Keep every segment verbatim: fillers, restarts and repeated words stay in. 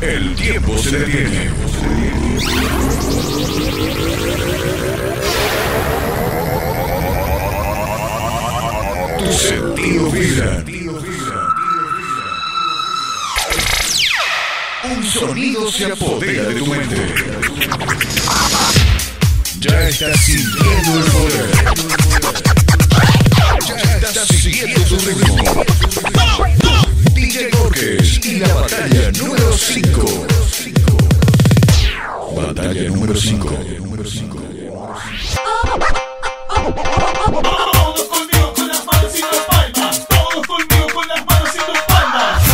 El tiempo se detiene. Tu sentido vibra. Un sonido se apodera de tu mente. Ya estás sintiendo el poder. Ya estás siguiendo tu ritmo. D J Gorges y la batalla número cinco. Batalla número cinco. Todos conmigo con las manos y las palmas. Todos conmigo con las manos y las palmas.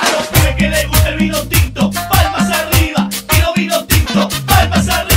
A los pibes que les gusta el vino tinto, palmas arriba. Tiro vino tinto, palmas arriba.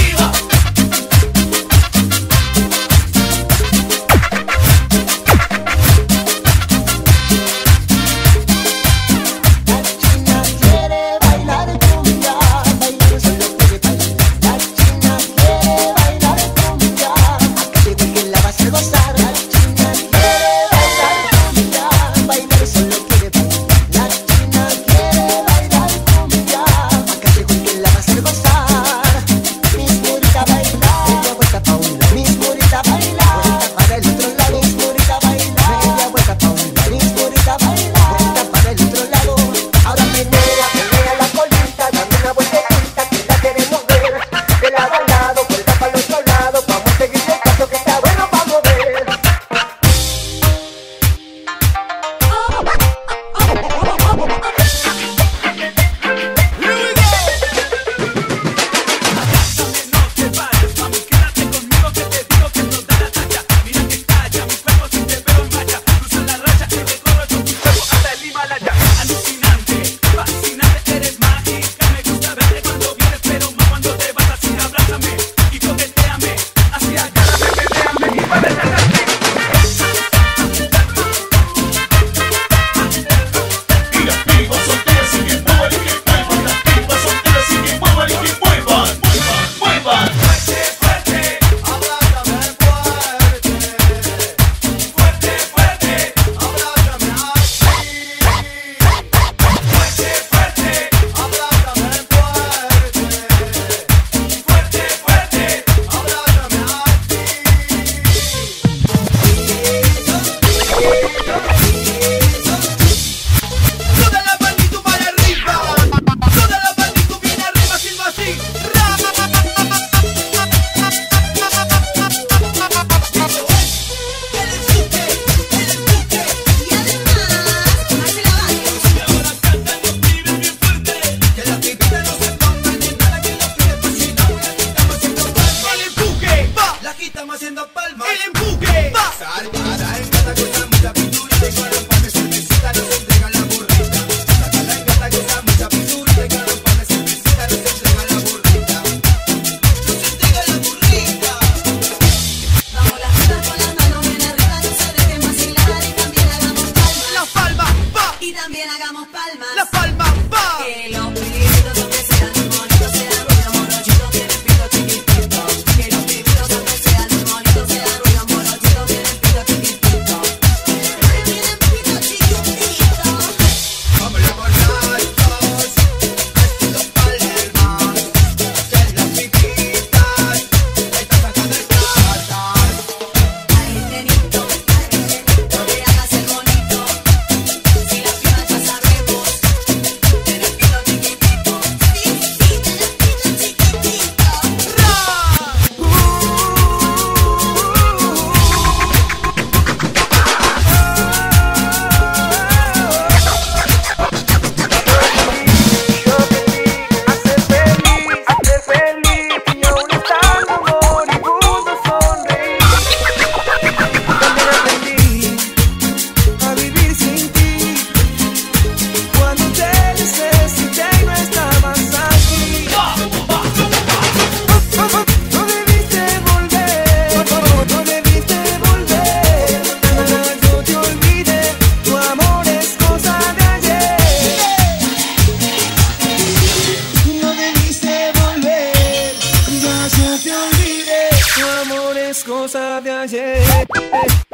cosa de ayer.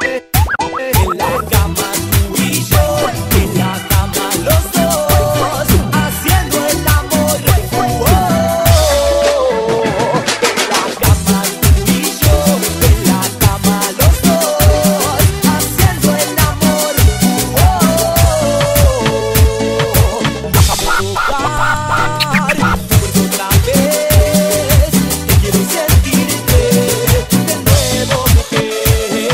En la cama tú y yo, en la cama los dos, haciendo el amor. En la cama tú y yo, en la cama los dos, haciendo el amor. Jugar por otra vez, quiero sentirte de nuevo, mujer.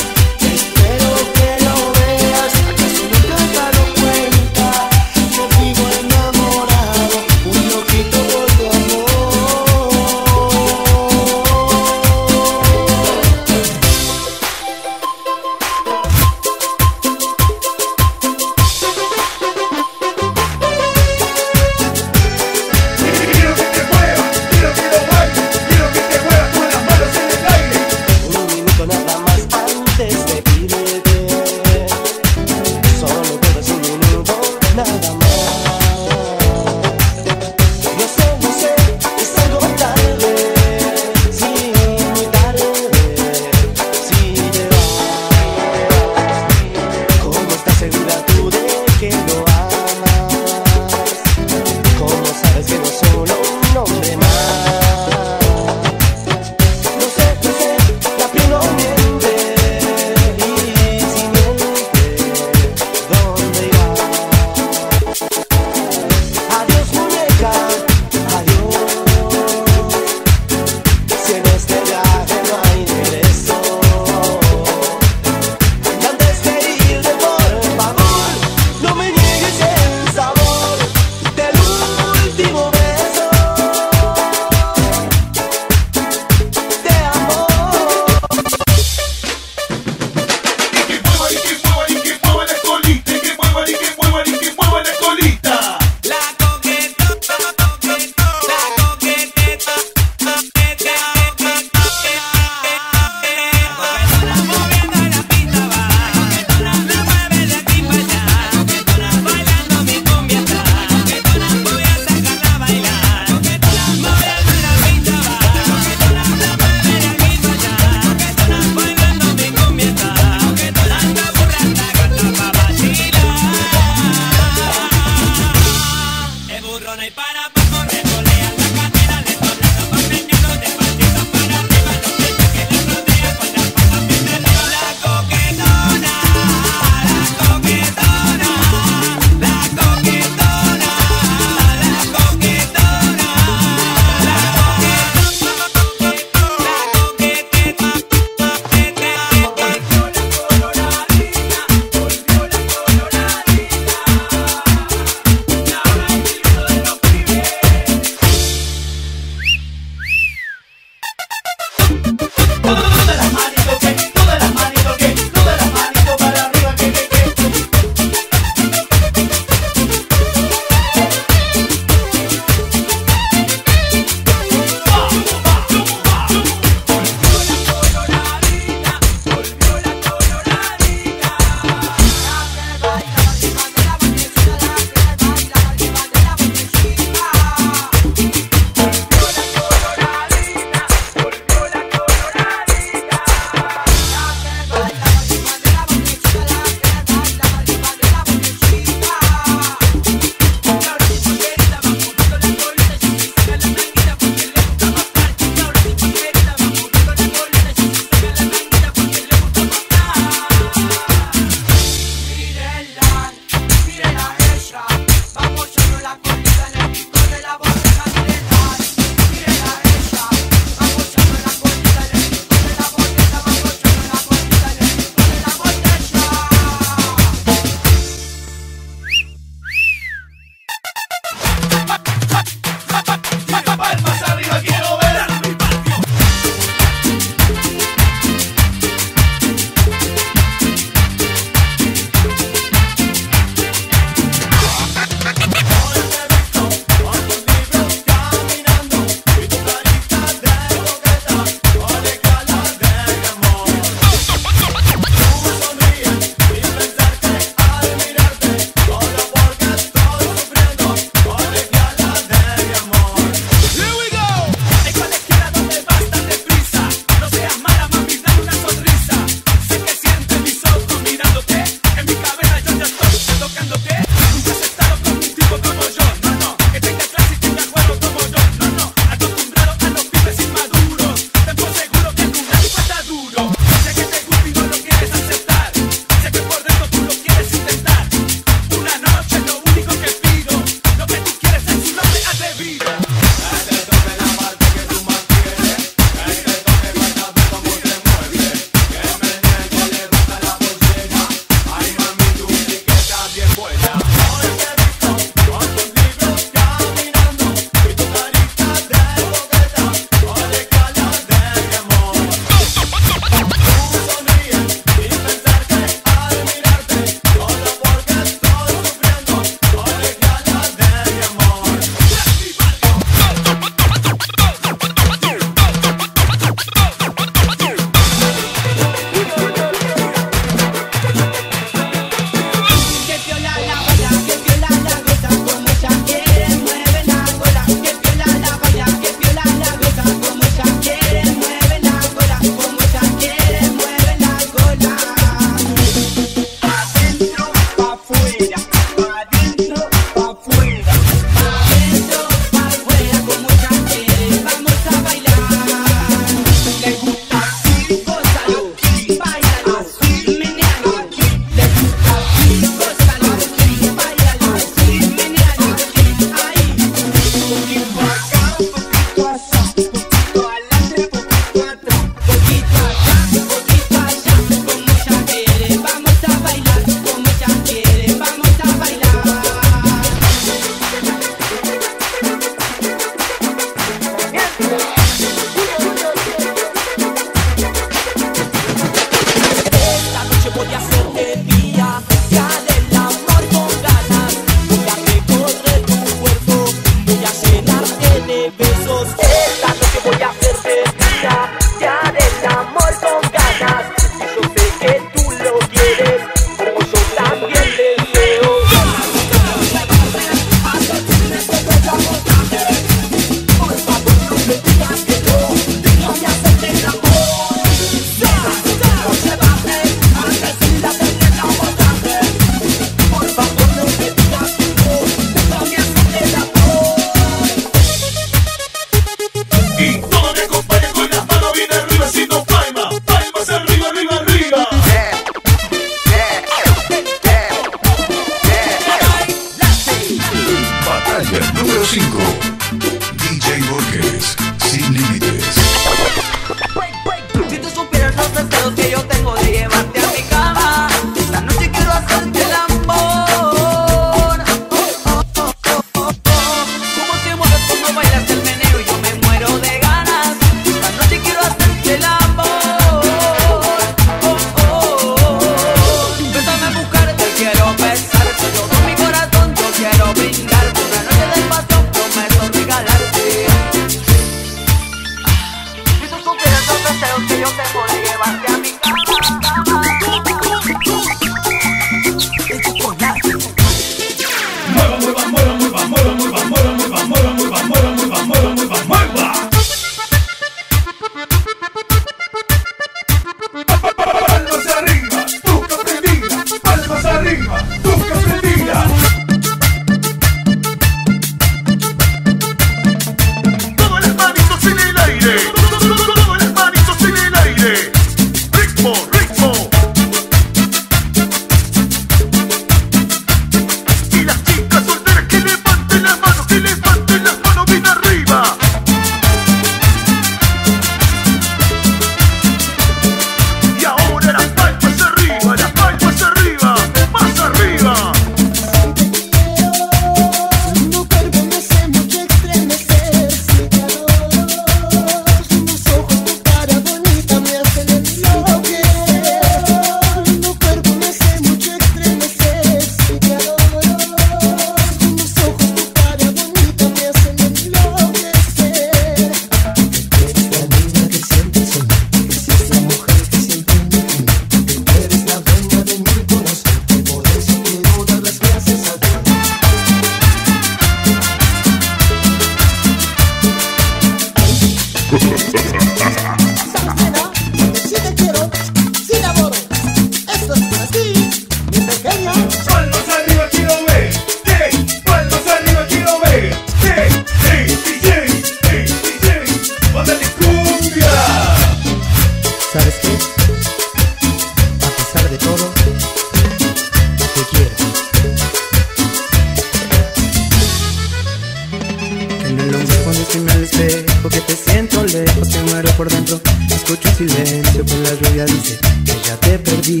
silencio con la lluvia dice que ya te perdí.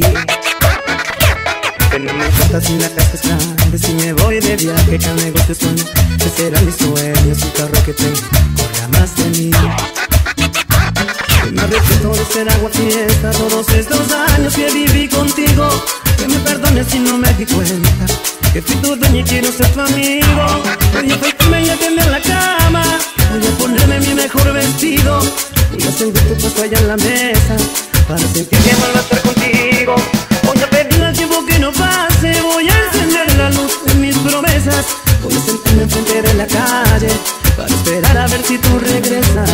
Que no me importa si la casa es grande, si me voy de viaje, que al negocio sueño, que serán mis sueños, un carro que tengo, corra más de mí. Que me arrepiento de ser aguafiestas todos estos años que viví contigo. Que me perdones si no me di cuenta, que fui tu dueño y quiero ser tu amigo. Voy a afeitarme y a tender la cama, voy a ponerme mi mejor vestido, voy a servir tu puesto allá en la mesa, para sentir que vuelvo a estar contigo. Voy a pedir al tiempo que no pase, voy a encender la luz de mis promesas, voy a sentarme enfrente de la calle para esperar a ver si tú regresas.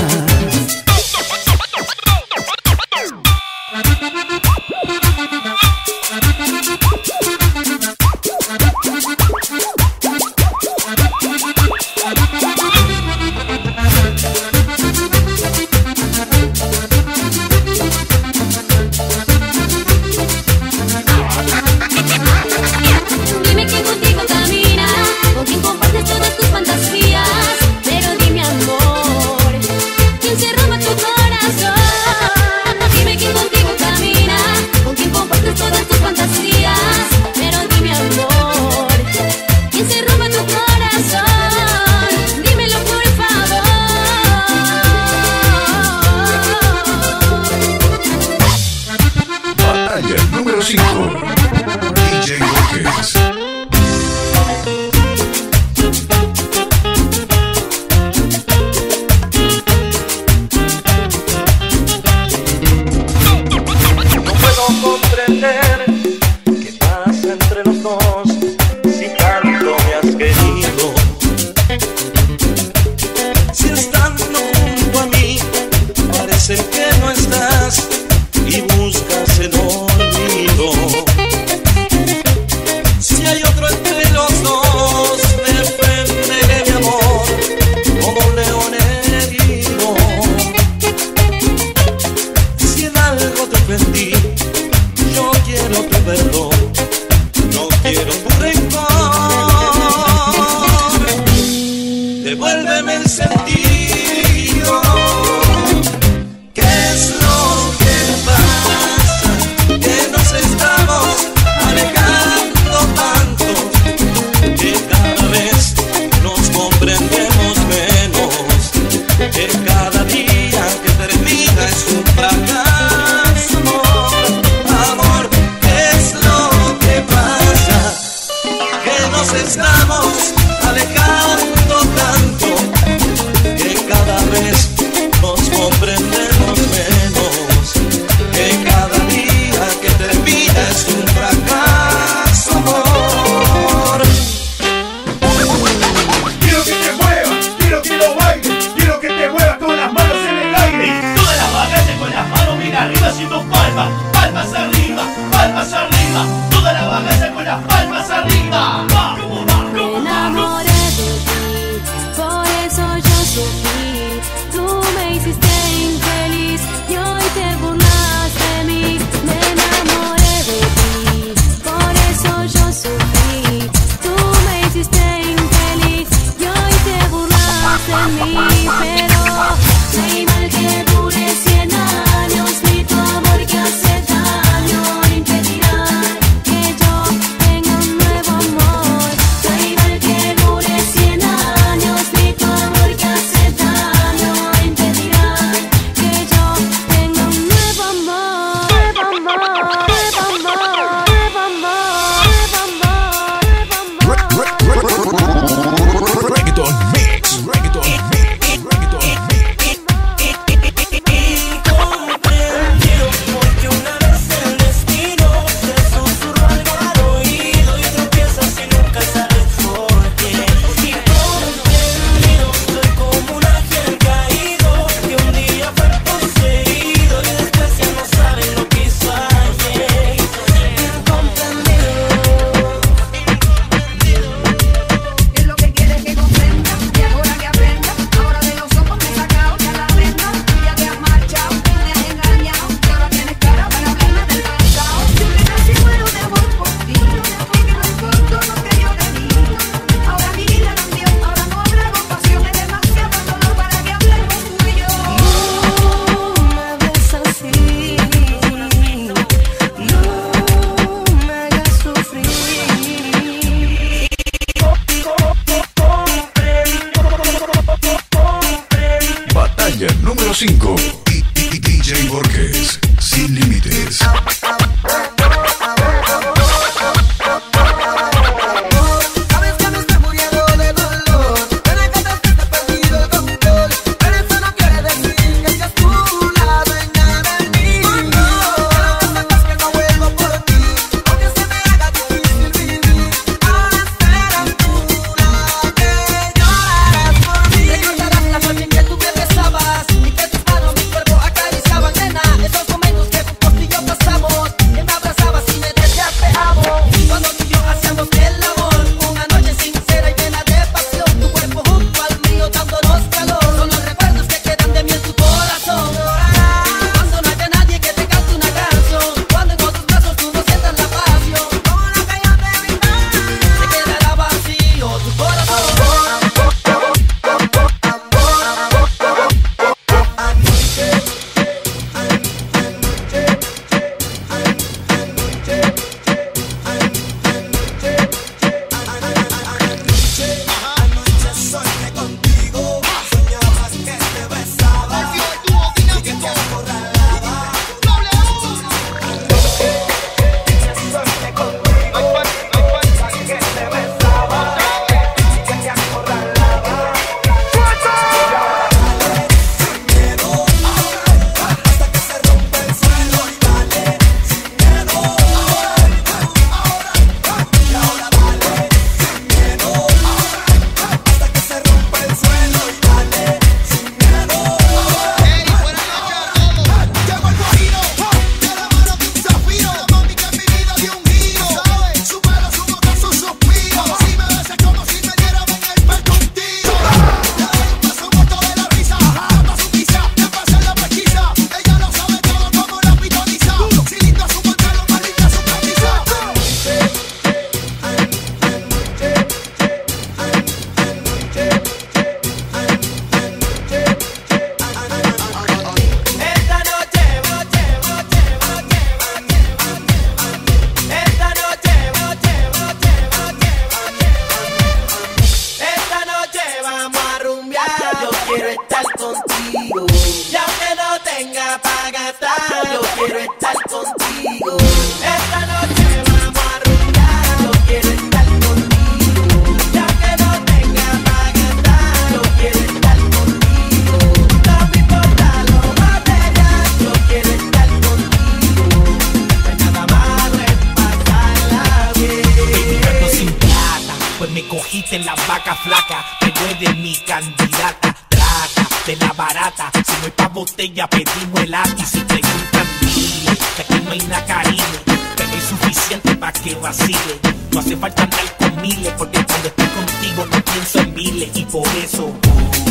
dicen la vaca flaca, pero eres mi candidata. Trata de la barata, si no hay pa' botella pedimos el ata. Y si preguntan dile, que aquí no hay nacarine, pero es suficiente pa' que vacile. No hace falta andar con miles, porque cuando estoy contigo no pienso en miles. Y por eso,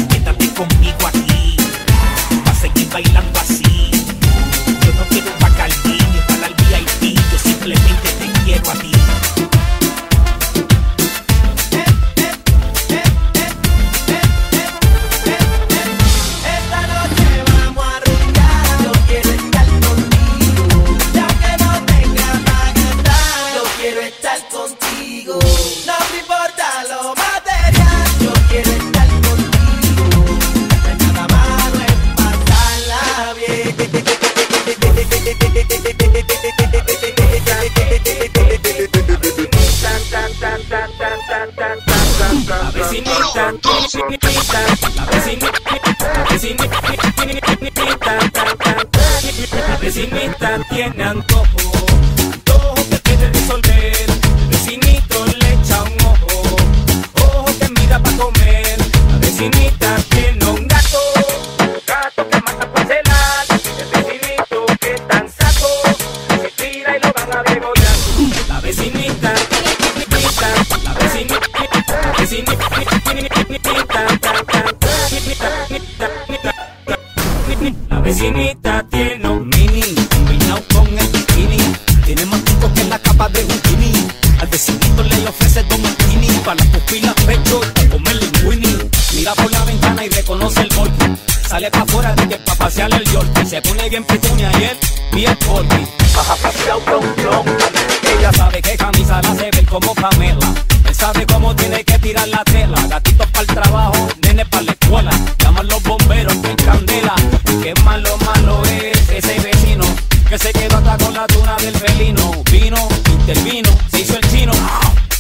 quédate conmigo aquí, va a seguir bailando así. Yo no quiero Bacardí ni para el V I P, yo simplemente te quiero a ti. La vecinita, vecinita, la vecinita, la vecinita tiene antojo, antojo que quiere resolver. Vecinito le echa un ojo, ojo que mira pa' comer. La vecinita tiene un gato, gato que mata pa' cenar. El vecinito que es tan saco, se tira y lo van a degollar. La vecinita, la vecinita. La vecinita tiene un mini, combinado con el bikini. Tiene más puntos que la capa de bikini. Al vecinito le ofrece dos martini, para las pupilas, pecho, para comer linguini. Mira por la ventana y reconoce el golpe. Sale pa' afuera de que pa' pasear el yorkie. Se pone bien petunia y él, bien corti. Baja paseado con clon. Ella sabe que camisa la hace ver como Pamela. Sabe cómo tiene que tirar la tela. Gatitos para el trabajo, nenes para la escuela. Llaman los bomberos con candela. Qué malo, malo es ese vecino que se quedó hasta con la tuna del felino. Vino, intervino, se hizo el chino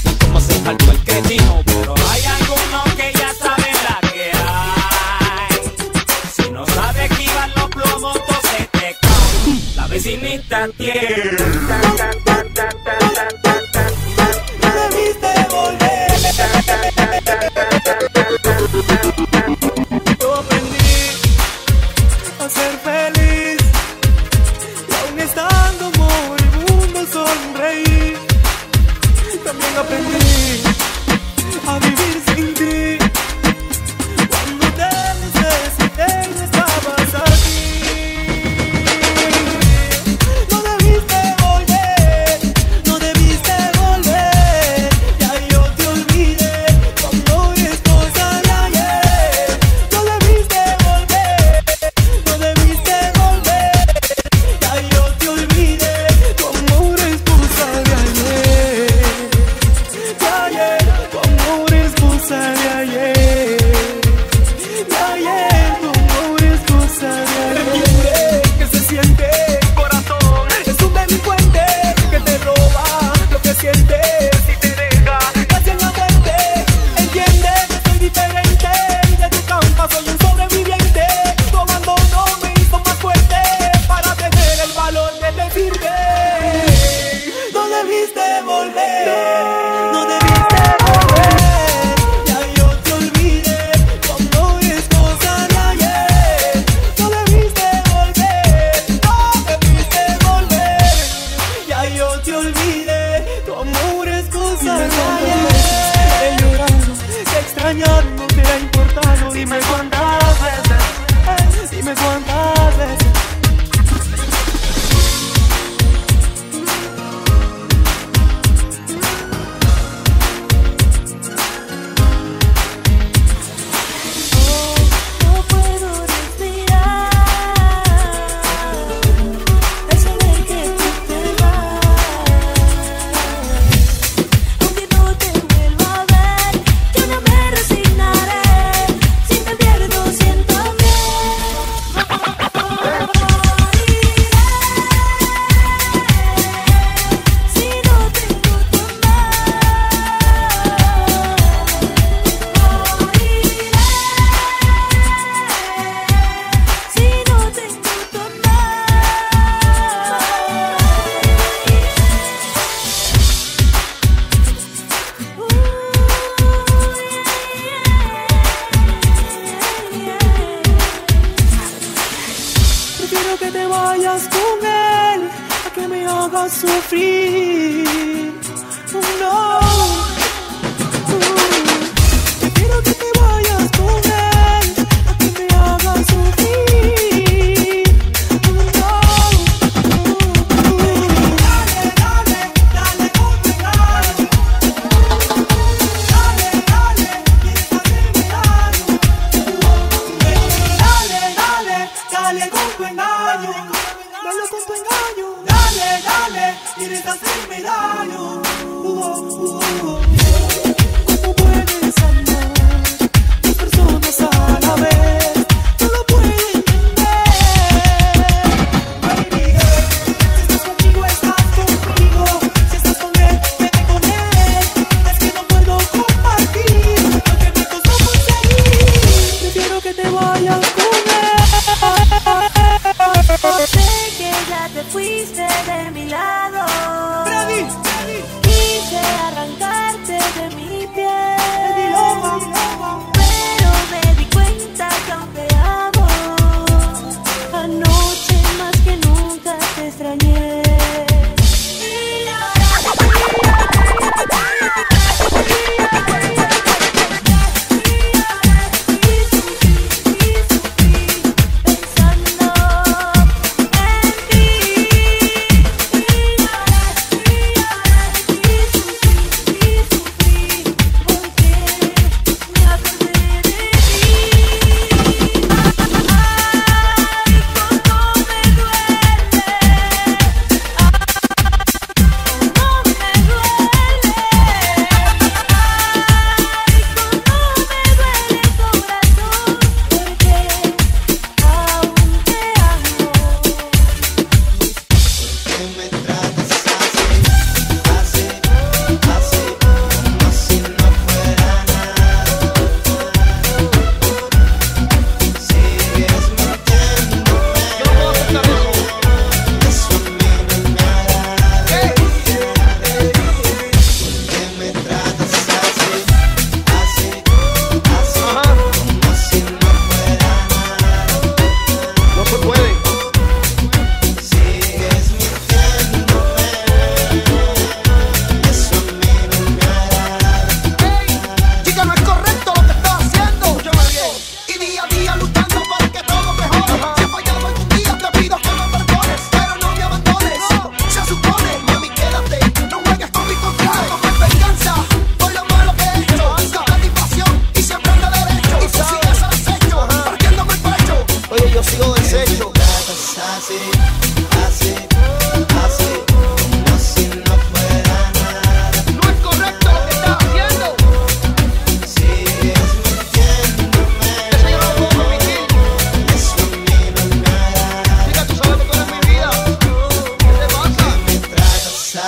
y como se saltó el cretino. Pero hay algunos que ya saben la que hay. Si no sabe esquivar los plomos, todo se te cae. La vecinita tiene tan, tan, tan, tan, tan, tan, tan. Ha ha ha. hago sufrir. No, uh, te quiero que te vayas con él, a que me hagas sufrir. No, uh, uh. Dale, dale, dale conmigo. Dale, dale, piensa terminarlo. Dale, dale, dale con tu engaño. Dale con tu engaño. Dale, dale, quieres hacerme daño. Oh, oh, oh.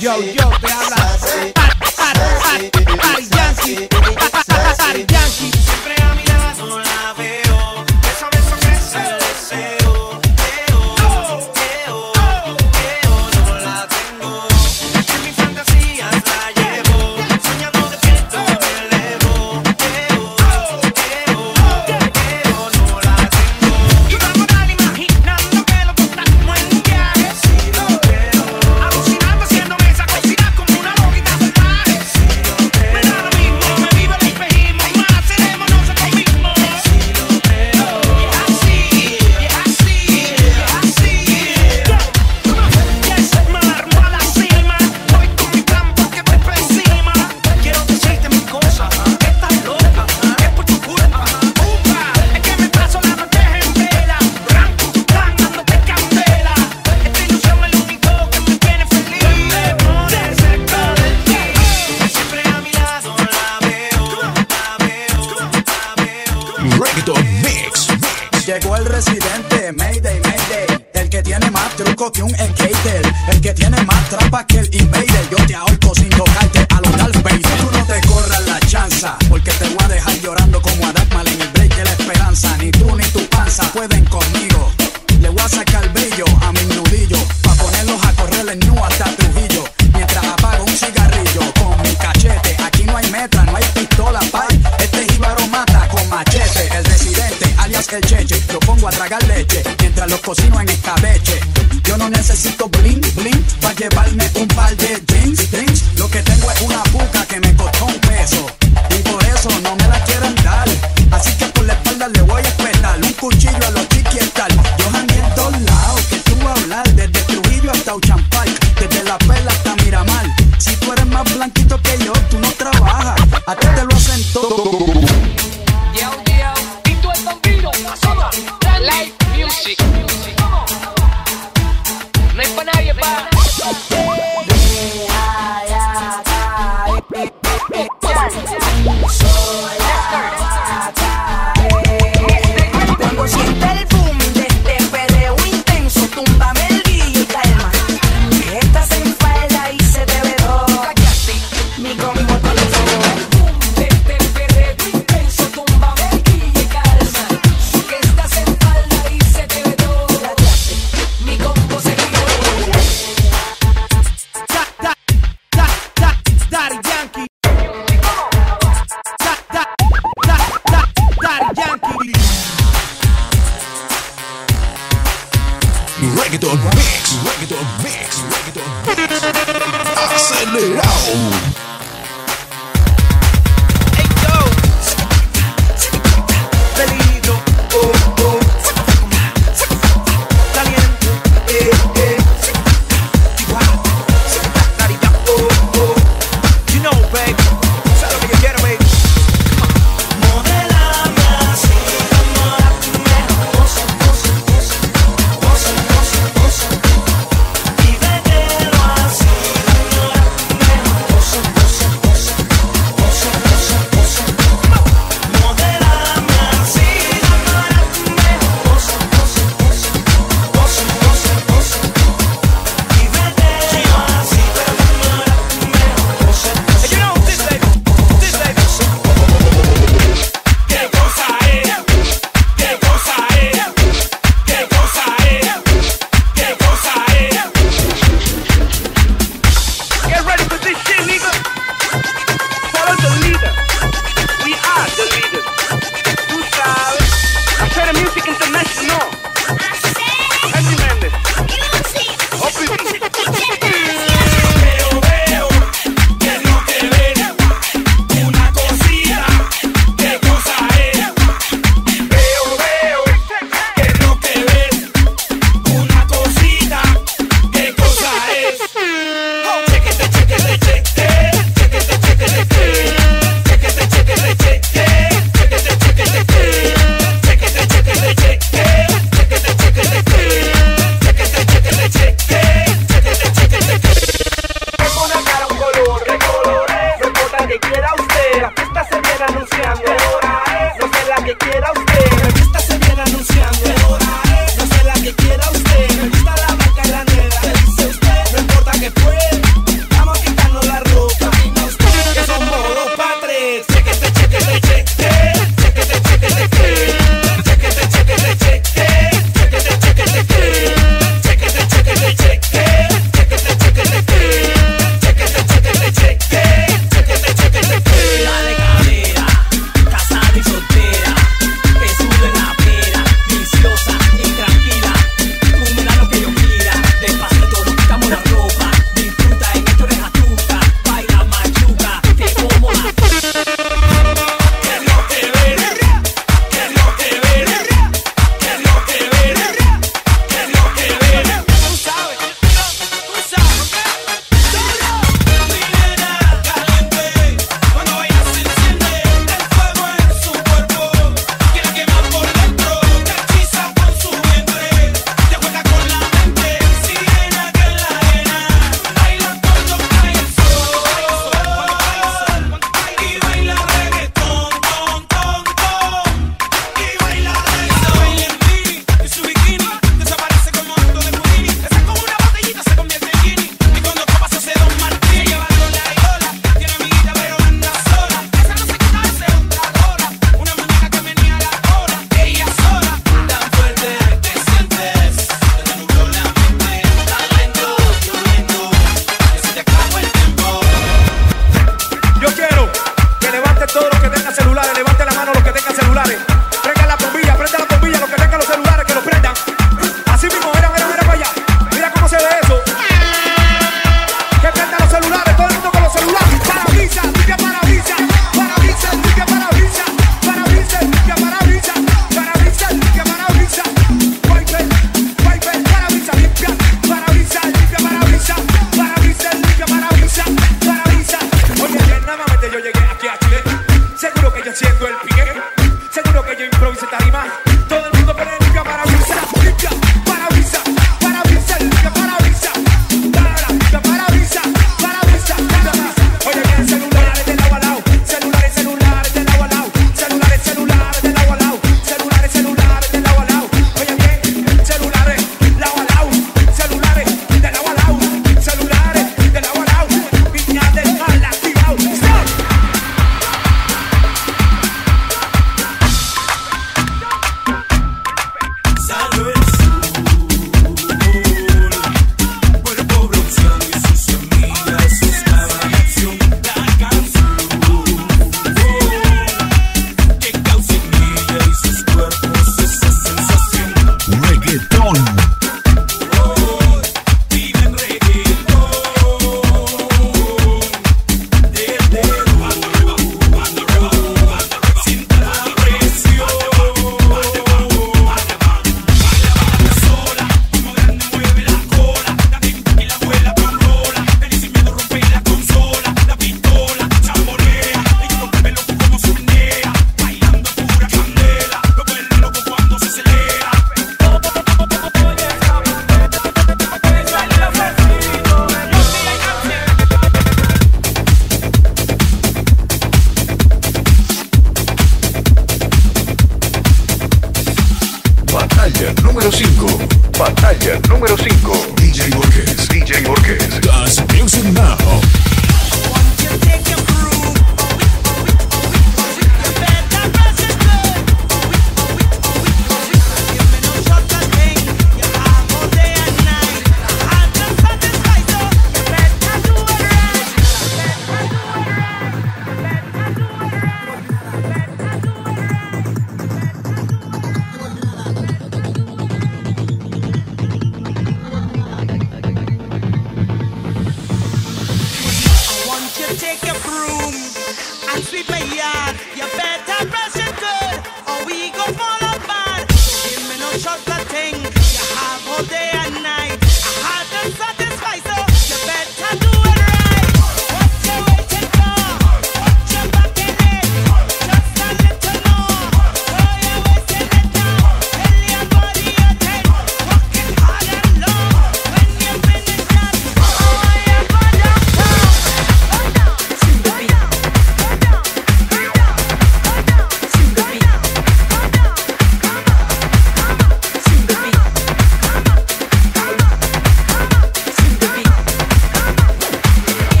Yo, yo, te habla Daddy Yankee, Daddy Yankee. Siempre a mi lado la veo, beso a beso crece el deseo. Eo, eo, eo, no la tengo. En mis fantasías la llevo, soñando despierto me elevo. Eo, eo, eo, no la tengo. Y vamos a andar imaginando que los dos estamos en un viaje. Si lo creo, alucinando siendo llegó el residente, Mayday, Mayday. El que tiene más truco que un skater, el que tiene más trampa que el invader. Yo te ahorco sin tocarte a los Darth Vader. Tú no te corras la chanza, porque te voy a dejar llorando como a Darkman en el break de la esperanza. Ni tú ni tu panza pueden conmigo. Le voy a sacar brillo a mis nudillos, pa' ponerlos a correr en nu hasta Trujillo. Mientras apago un cigarrillo con mi cachete. Aquí no hay metra, no hay pistola, pay. Este jíbaro mata con machete. El residente, alias el Cheche, lo pongo a tragar leche mientras los cocino en escabeche. Yo no necesito bling bling pa' llevar comprarme un par de jeans, jeans. Lo que tengo es una buca que me costó un peso y por eso no me la quieren dar. Así que por la espalda le voy a espetar un cuchillo a los chiquis tal. Yo jangué en todos lados, que tú vas a hablar, desde Trujillo hasta Uchampal, desde La Perla hasta Miramar. Si tú eres más blanquito que yo, tú no trabajas, a ti te lo hacen todo. Reggaeton mix, reggaeton mix, reggaeton mix. Acelerado. Hey yo. Peligro, oh oh. Caliente, eh eh. Carita, oh oh. You know, baby. Sabes lo que yo quiero, baby. We'll be right back.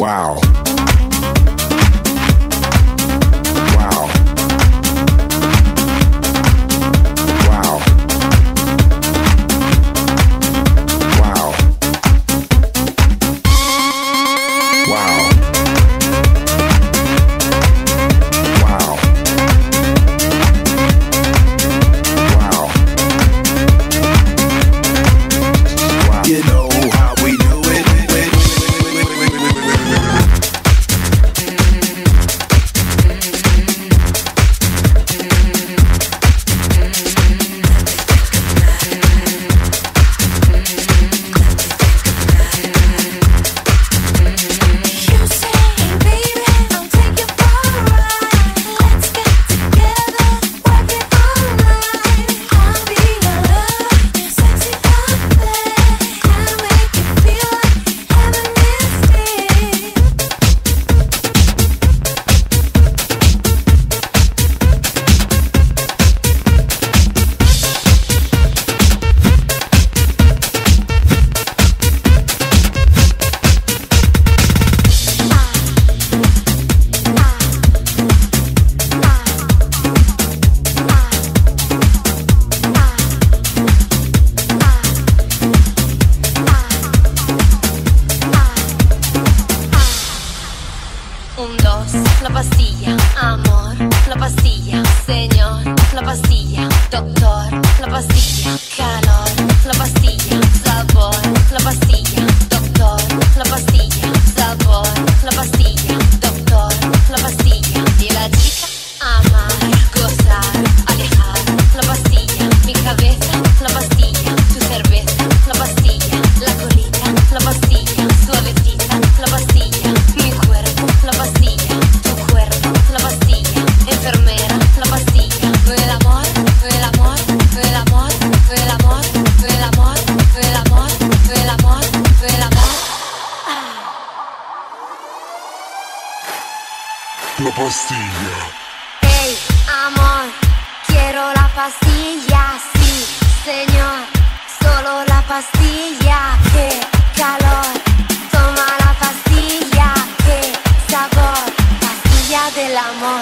Wow. Un, dos, la pastilla, amor, la pastilla, señor, la pastilla, doctor, la pastilla, calor, la pastilla, sabor, la pastilla, doctor, la pastilla, sabor, la pastilla, doctor, la pastilla, de la chica, amar, gozar, alejar, la pastilla, mi cabeza, la pastilla, tu cerveza, la pastilla, la colita, la pastilla, suavecita, la pastilla, mi cuerpo. La pastilla, tu cuerpo, la pastilla, enfermera, la pastilla, el amor, el amor, el amor, el amor, el amor, el amor, el amor, el amor. La pastilla. Hey, amor, quiero la pastilla, sí, señor, solo la pastilla, qué calor, toma la pastilla, qué sabor, pastilla del amor.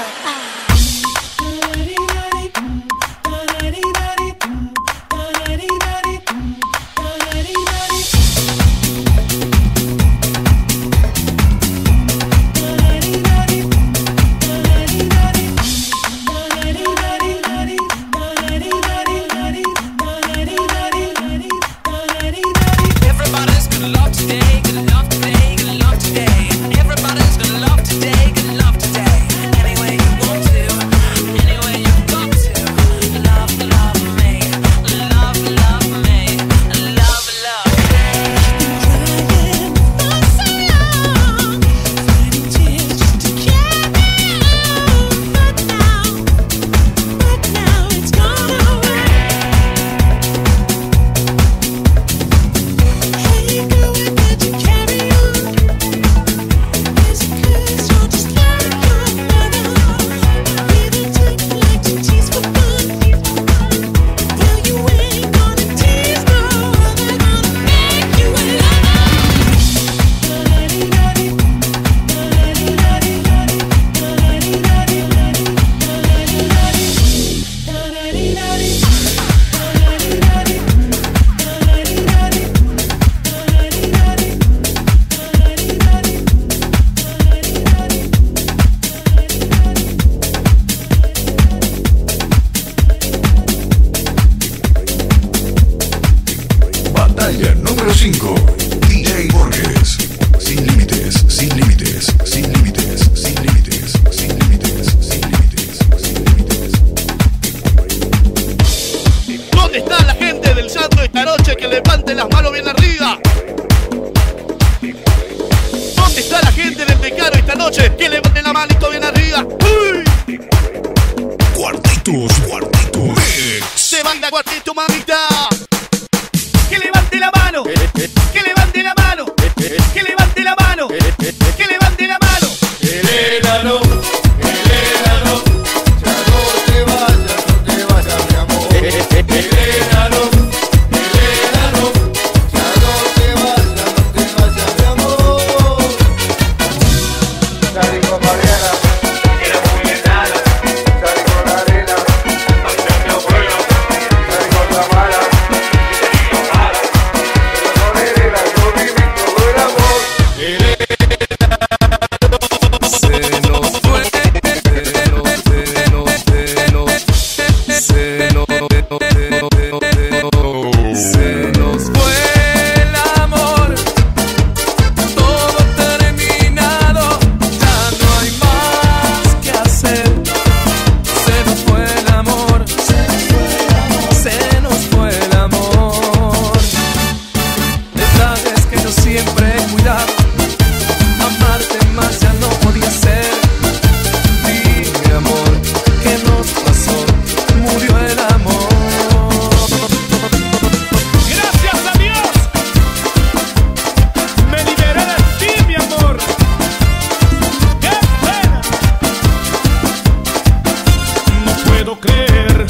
puedo creer.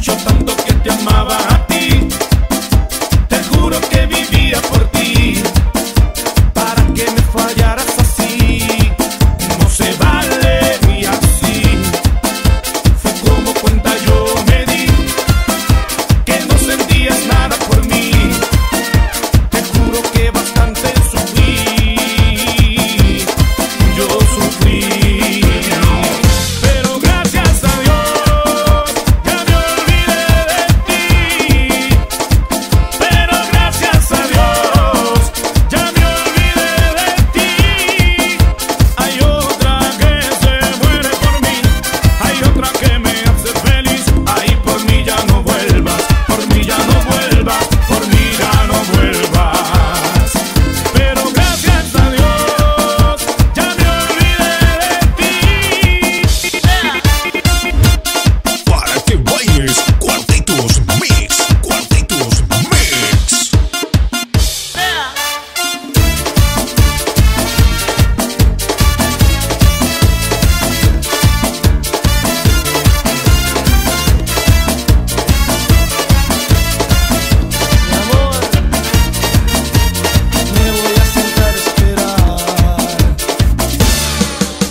Yo tanto que te amaba a ti, te juro que vivía por ti. Para que me fallaras así, no se vale ni así. Fue como cuenta yo me di, que no sentías nada por mí. Te juro que bastante sufrí, yo sufrí.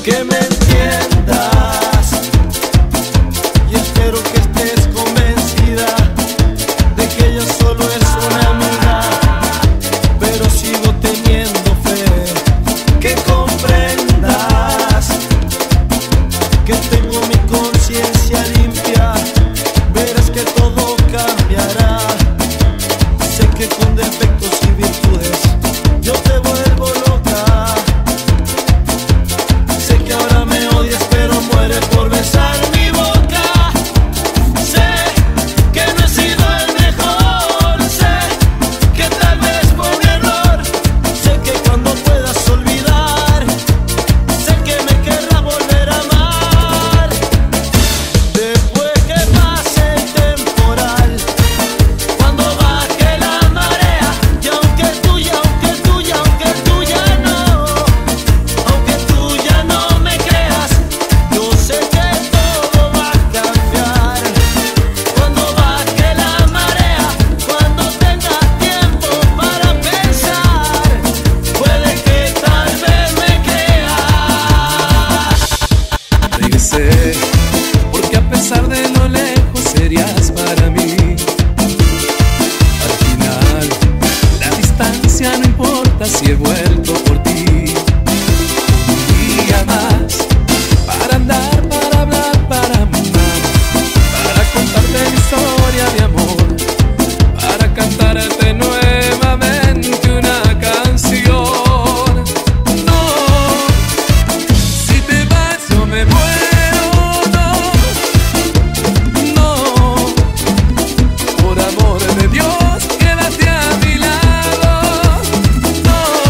Que me entiendas y espero que estés convencida de que ella solo es una amiga, pero sigo teniendo fe. Que comprendas que tengo mi conciencia limpia, verás que todo cambiará. Sé que con defectos y virtudes yo te vuelvo loca. Porque a pesar de lo lejos serías para mí. Al final, la distancia no importa si he vuelto por ti. Un día más, para andar, para hablar, para amar, para contarte mi historia de amor, para cantarte nuevamente una canción. No, si te vas yo me muero. Por amor de Dios, quédate a mi lado. No.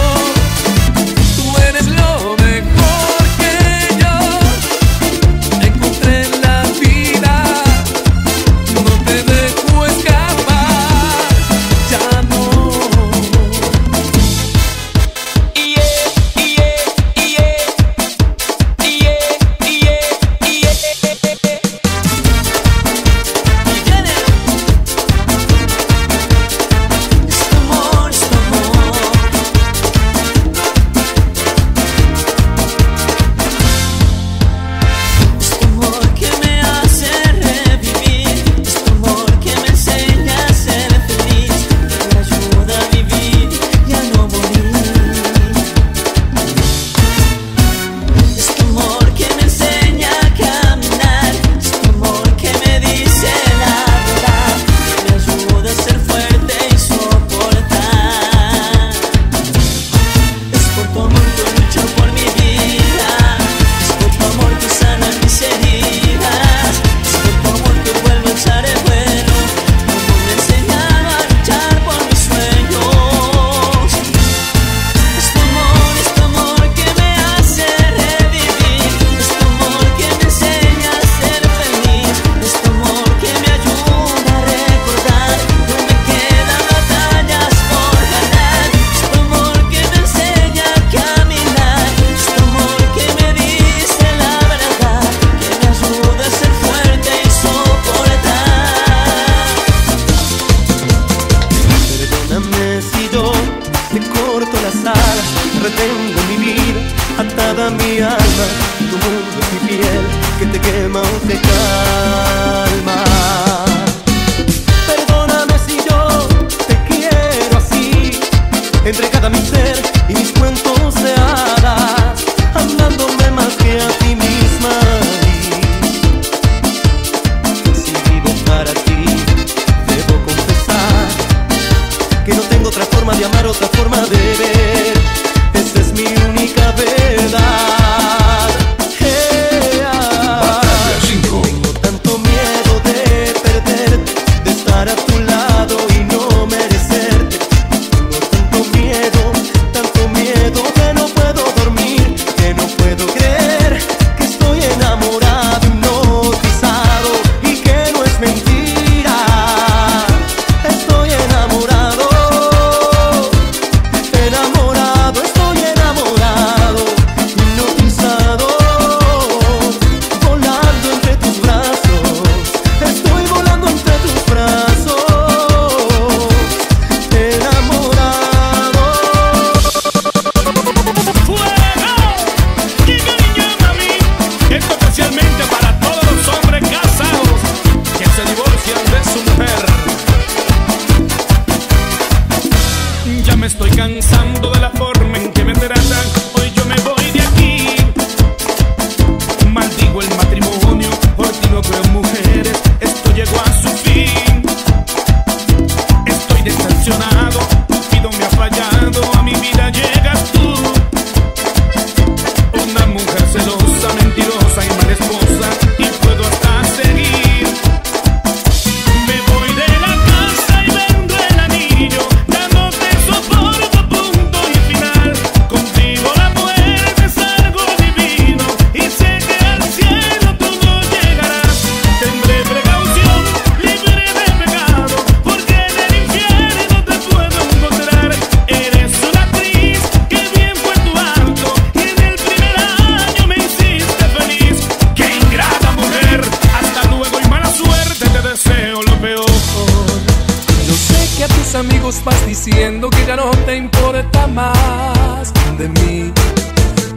diciendo que ya no te importa más de mí,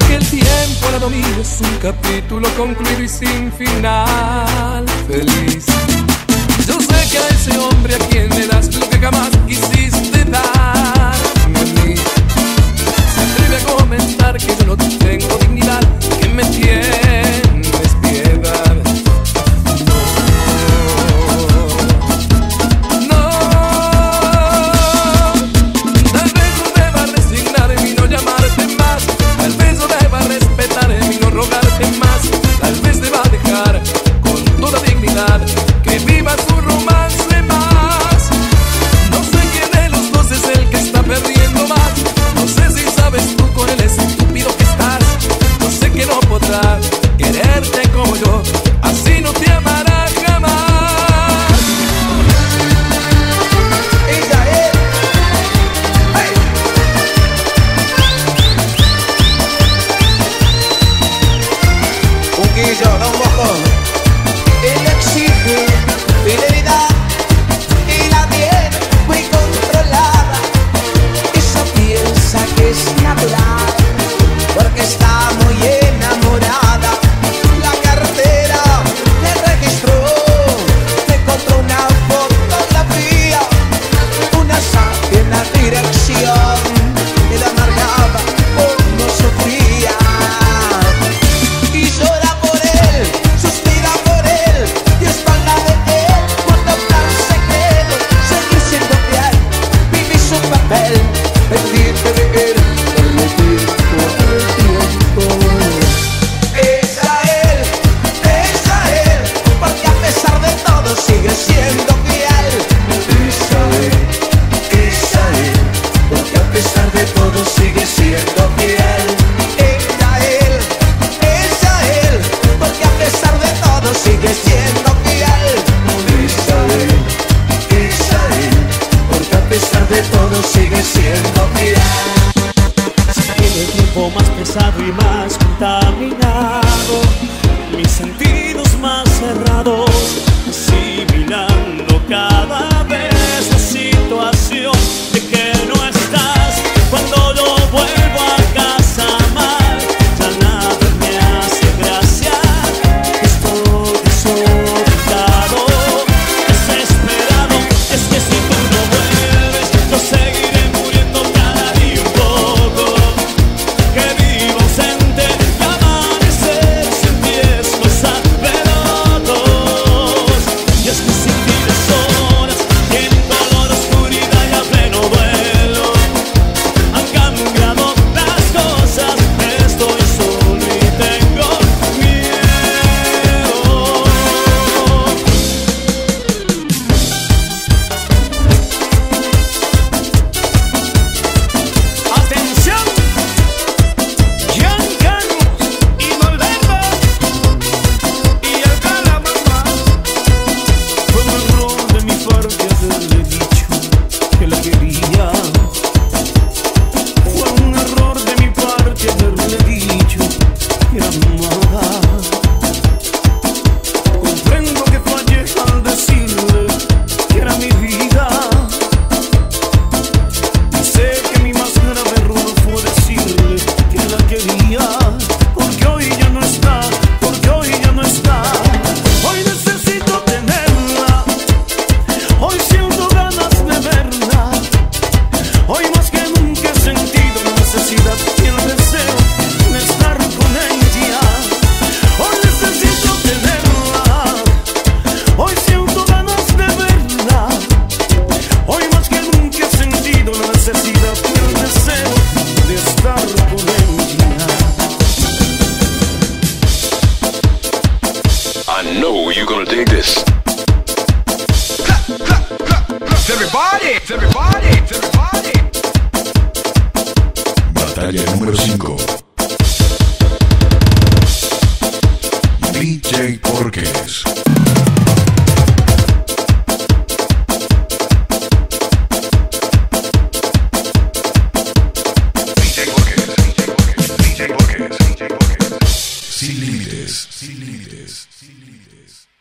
que el tiempo era lo mío, es un capítulo concluido y sin final feliz. Yo sé que a ese hombre a quien le das lo que jamás quisiste dar no es mí. Se atreve a comentar que yo no tengo dignidad, que me tienes piedad. Sin límites, sin límites, sin límites.